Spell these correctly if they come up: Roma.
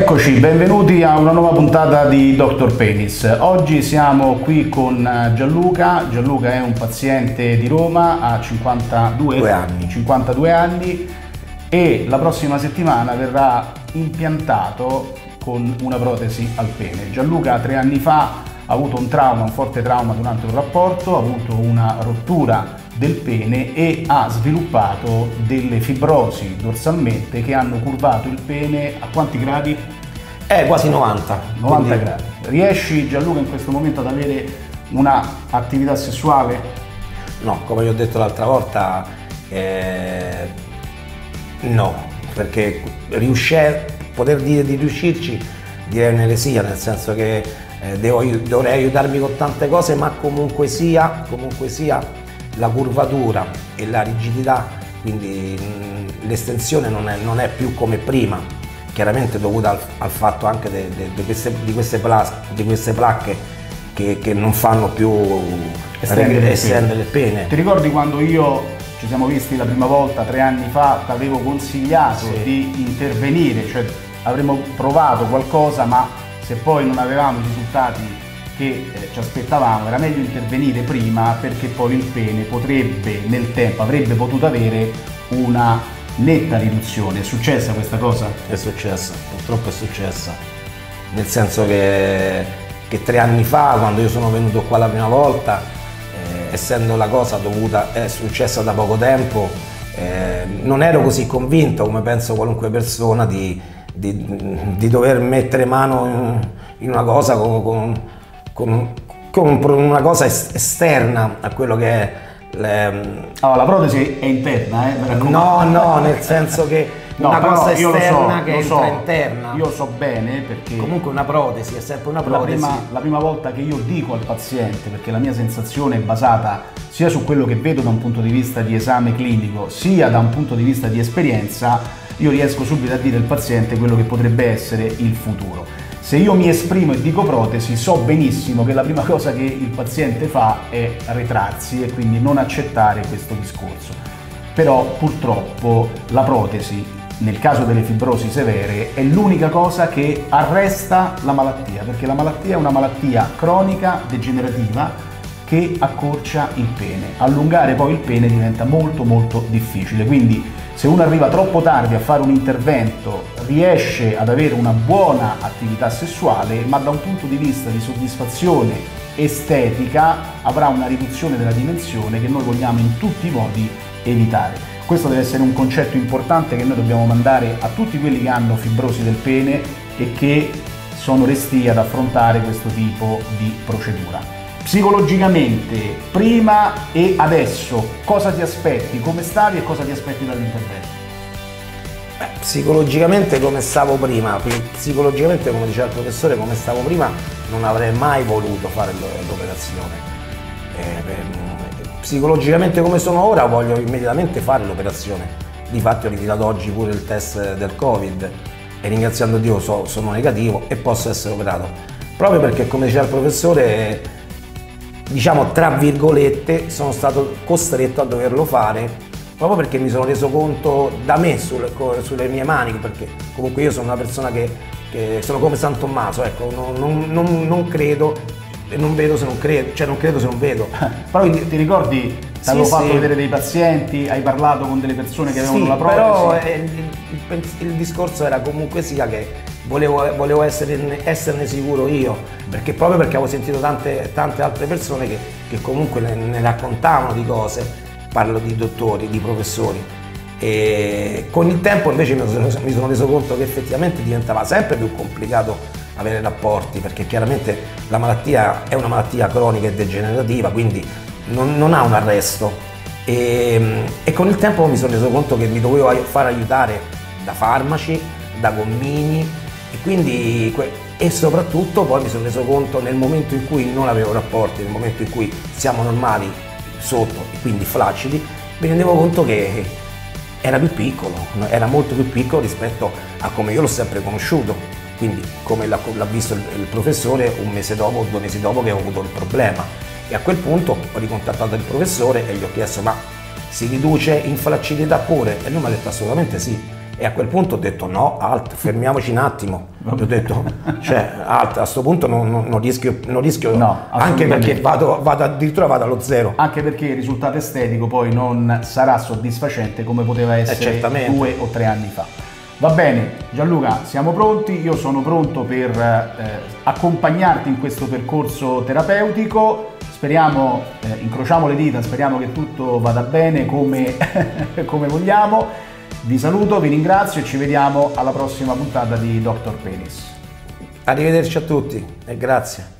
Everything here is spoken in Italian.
Eccoci, benvenuti a una nuova puntata di Dr. Penis. Oggi siamo qui con Gianluca. Gianluca è un paziente di Roma, ha 52 anni e la prossima settimana verrà impiantato con una protesi al pene. Gianluca 3 anni fa ha avuto un forte trauma durante un rapporto, ha avuto una rottura del pene e ha sviluppato delle fibrosi dorsalmente che hanno curvato il pene a quanti gradi? Quasi 90. 90 quindi... gradi. Riesci, Gianluca, in questo momento ad avere un'attività sessuale? No, come vi ho detto l'altra volta, no, perché poter dire di riuscirci direi un'eresia, nel senso che dovrei aiutarmi con tante cose, ma comunque sia la curvatura e la rigidità, quindi l'estensione non è più come prima, chiaramente dovuta al fatto anche di queste placche che non fanno più estendere il pene. Ti ricordi quando ci siamo visti la prima volta 3 anni fa, ti avevo consigliato di intervenire, cioè avremmo provato qualcosa, ma se poi non avevamo i risultati che ci aspettavamo era meglio intervenire prima, perché poi il pene avrebbe potuto avere una netta riduzione. È successa questa cosa? È successa, purtroppo è successa, nel senso che 3 anni fa, quando io sono venuto qua la prima volta, essendo la cosa è successa da poco tempo, non ero così convinto, come penso qualunque persona, di dover mettere mano in una cosa con una cosa esterna a quello che è... la protesi è interna, No, nel senso che una cosa esterna che entra interna. Io so bene, perché... Comunque una protesi è sempre una protesi. La prima volta che io dico al paziente, perché la mia sensazione è basata sia su quello che vedo da un punto di vista di esame clinico, sia da un punto di vista di esperienza, io riesco subito a dire al paziente quello che potrebbe essere il futuro. Se io mi esprimo e dico protesi, so benissimo che la prima cosa che il paziente fa è ritrarsi e quindi non accettare questo discorso. Però purtroppo la protesi, nel caso delle fibrosi severe, è l'unica cosa che arresta la malattia, perché la malattia è una malattia cronica, degenerativa, che accorcia il pene. Allungare poi il pene diventa molto molto difficile, quindi se uno arriva troppo tardi a fare un intervento riesce ad avere una buona attività sessuale, ma da un punto di vista di soddisfazione estetica avrà una riduzione della dimensione che noi vogliamo in tutti i modi evitare. Questo deve essere un concetto importante che noi dobbiamo mandare a tutti quelli che hanno fibrosi del pene e che sono restii ad affrontare questo tipo di procedura. Psicologicamente, prima e adesso, cosa ti aspetti, come stavi e cosa ti aspetti dall'intervento? Psicologicamente, come stavo prima, come diceva il professore, come stavo prima non avrei mai voluto fare l'operazione. Psicologicamente come sono ora voglio immediatamente fare l'operazione. Difatti ho ritirato oggi pure il test del Covid e, ringraziando Dio, sono negativo e posso essere operato. Proprio perché, come diceva il professore, diciamo tra virgolette, sono stato costretto a doverlo fare, proprio perché mi sono reso conto da me sulle mie mani, perché comunque io sono una persona che sono come San Tommaso, ecco, non credo e non vedo se non credo, cioè non credo se non vedo. Però ti ricordi, ti avevo fatto vedere dei pazienti, hai parlato con delle persone che avevano la protesi? Però il discorso era comunque sia che volevo esserne sicuro io, proprio perché avevo sentito tante altre persone che comunque ne raccontavano di cose. Parlo di dottori, di professori, e con il tempo invece mi sono reso conto che effettivamente diventava sempre più complicato avere rapporti, perché chiaramente la malattia è una malattia cronica e degenerativa, quindi non ha un arresto, e con il tempo mi sono reso conto che mi dovevo far aiutare da farmaci, da gommini, e soprattutto poi mi sono reso conto, nel momento in cui non avevo rapporti, nel momento in cui siamo normali sotto e quindi flaccidi, mi rendevo conto che era più piccolo, era molto più piccolo rispetto a come io l'ho sempre conosciuto, quindi come l'ha visto il professore un mese dopo o 2 mesi dopo che ho avuto il problema. E a quel punto ho ricontattato il professore e gli ho chiesto: ma si riduce in flaccidità pure? E lui mi ha detto assolutamente sì, E a quel punto ho detto no, alt, fermiamoci un attimo. Vabbè. Ho detto, cioè, alt, a questo punto non rischio no, anche perché addirittura vado allo zero. Anche perché il risultato estetico poi non sarà soddisfacente come poteva essere 2 o 3 anni fa. Va bene, Gianluca, siamo pronti, io sono pronto per accompagnarti in questo percorso terapeutico. Speriamo, incrociamo le dita, speriamo che tutto vada bene come, come vogliamo. Vi saluto, vi ringrazio e ci vediamo alla prossima puntata di Dr. Penis. Arrivederci a tutti e grazie.